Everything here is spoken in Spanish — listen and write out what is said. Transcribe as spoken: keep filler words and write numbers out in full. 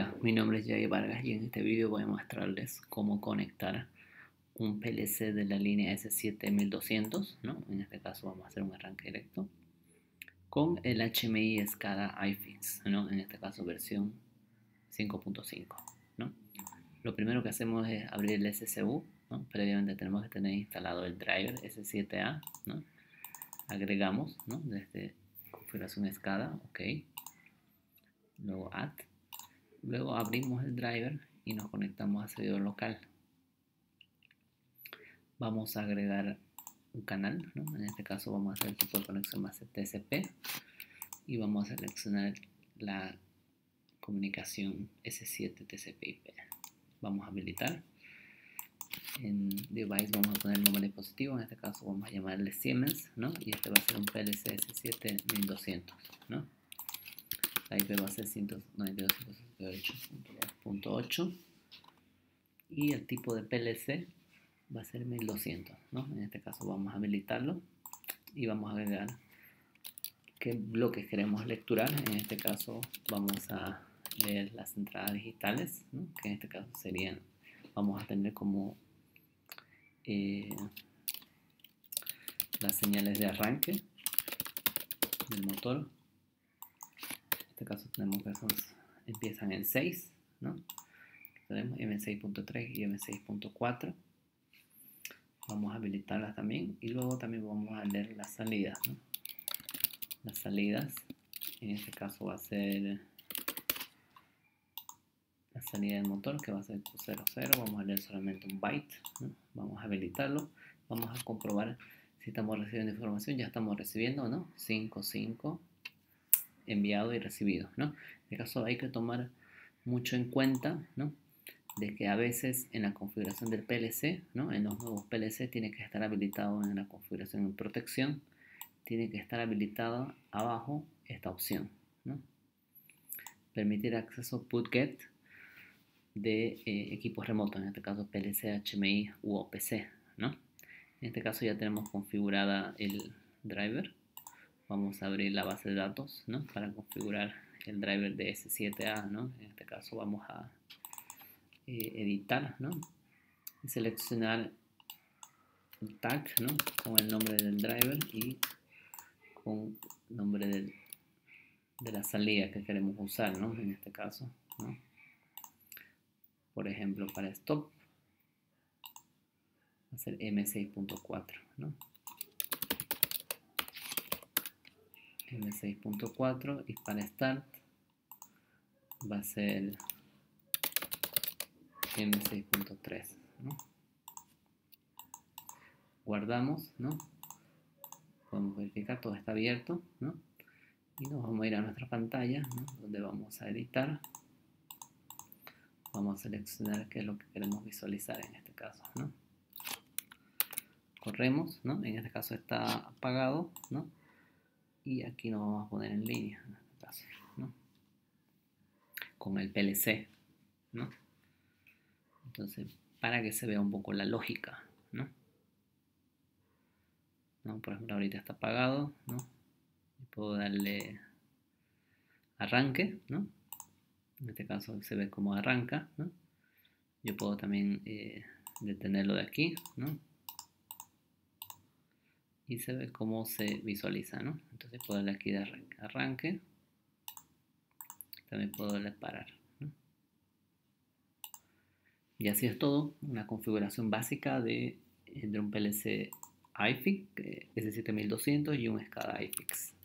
Hola, mi nombre es Jair Vargas y en este vídeo voy a mostrarles cómo conectar un P L C de la línea S siete mil doscientos, ¿no? En este caso vamos a hacer un arranque directo, con el H M I SCADA iFIX, ¿no? En este caso versión cinco punto cinco, ¿no? Lo primero que hacemos es abrir el S C U, ¿no? Previamente tenemos que tener instalado el driver S siete A, ¿no? Agregamos, ¿no? Desde configuración SCADA, ok, luego add. Luego abrimos el driver y nos conectamos a servidor local. Vamos a agregar un canal, ¿no? En este caso vamos a hacer el tipo de conexión más el T C P y vamos a seleccionar la comunicación S siete T C P I P. Vamos a habilitar. En device vamos a poner el nombre del dispositivo, en este caso vamos a llamarle Siemens, ¿no? Y este va a ser un P L C S siete mil doscientos, ¿no? La I P va a ser ciento noventa y dos punto dieciocho punto dos punto ocho y el tipo de P L C va a ser mil doscientos, ¿no? En este caso vamos a habilitarlo y vamos a agregar qué bloques queremos lecturar. En este caso vamos a leer las entradas digitales, ¿no? Que en este caso serían, vamos a tener como eh, las señales de arranque del motor. En este caso tenemos que son, empiezan en seis, ¿no? Tenemos M seis punto tres y M seis punto cuatro. Vamos a habilitarlas también y luego también vamos a leer las salidas, ¿no? Las salidas, en este caso va a ser la salida del motor, que va a ser cero cero. Vamos a leer solamente un byte, ¿no? Vamos a habilitarlo, vamos a comprobar si estamos recibiendo información. Ya estamos recibiendo, ¿no? cinco, cinco. Enviado y recibido, ¿no? En este caso hay que tomar mucho en cuenta, ¿no? De que a veces en la configuración del P L C, ¿no? En los nuevos P L C tiene que estar habilitado en la configuración en protección, tiene que estar habilitada abajo esta opción, ¿no? Permitir acceso P U T-GET de eh, equipos remotos, en este caso P L C, H M I u O P C, ¿no? En este caso ya tenemos configurada el driver. Vamos a abrir la base de datos, ¿no? Para configurar el driver de S siete A, ¿no? En este caso vamos a eh, editar, ¿no? Y seleccionar el tag, ¿no? Con el nombre del driver y con el nombre del, de la salida que queremos usar, ¿no? En este caso, ¿no? Por ejemplo, para stop va a ser M seis punto cuatro, ¿no? M seis punto cuatro y para Start va a ser M seis punto tres, ¿no? Guardamos, ¿no? Podemos verificar, todo está abierto, ¿no? Y nos vamos a ir a nuestra pantalla, ¿no? Donde vamos a editar. Vamos a seleccionar qué es lo que queremos visualizar en este caso, ¿no? Corremos, ¿no? En este caso está apagado, ¿no? Y aquí nos vamos a poner en línea, en este caso, ¿no? Con el P L C, ¿no? Entonces, para que se vea un poco la lógica, ¿no? ¿No? Por ejemplo, ahorita está apagado, ¿no? Puedo darle arranque, ¿no? En este caso se ve como arranca, ¿no? Yo puedo también eh, detenerlo de aquí, ¿no? Y se ve cómo se visualiza, ¿no? Entonces puedo darle aquí de arranque, arranque. También puedo darle parar, ¿no? Y así es todo, una configuración básica de, de un P L C iFIX S siete mil doscientos y un SCADA iFIX.